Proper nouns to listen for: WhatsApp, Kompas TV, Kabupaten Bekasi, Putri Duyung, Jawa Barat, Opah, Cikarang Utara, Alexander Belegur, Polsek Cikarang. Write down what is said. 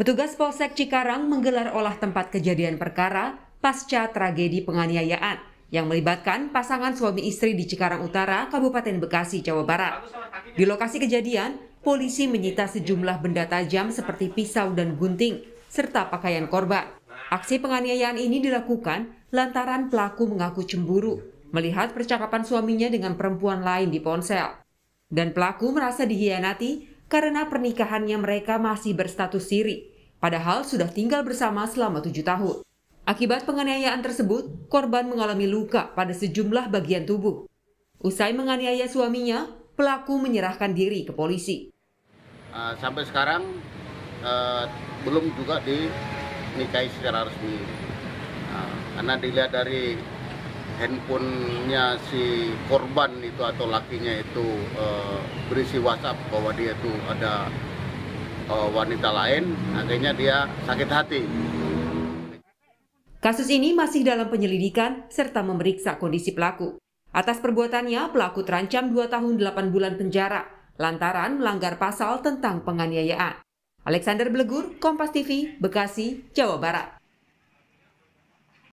Petugas Polsek Cikarang menggelar olah tempat kejadian perkara pasca tragedi penganiayaan yang melibatkan pasangan suami istri di Cikarang Utara, Kabupaten Bekasi, Jawa Barat. Di lokasi kejadian, polisi menyita sejumlah benda tajam seperti pisau dan gunting, serta pakaian korban. Aksi penganiayaan ini dilakukan lantaran pelaku mengaku cemburu, melihat percakapan suaminya dengan perempuan lain di ponsel. Dan pelaku merasa dikhianati karena pernikahannya mereka masih berstatus siri, padahal sudah tinggal bersama selama 7 tahun. Akibat penganiayaan tersebut, korban mengalami luka pada sejumlah bagian tubuh. Usai menganiaya suaminya, pelaku menyerahkan diri ke polisi. Sampai sekarang belum juga dinikahi secara resmi. Karena dilihat dari handphonenya si korban itu atau lakinya itu berisi WhatsApp bahwa dia itu ada wanita lain, akhirnya dia sakit hati. Kasus ini masih dalam penyelidikan serta memeriksa kondisi pelaku. Atas perbuatannya, pelaku terancam 2 tahun 8 bulan penjara lantaran melanggar pasal tentang penganiayaan. Alexander Belegur, Kompas TV, Bekasi, Jawa Barat.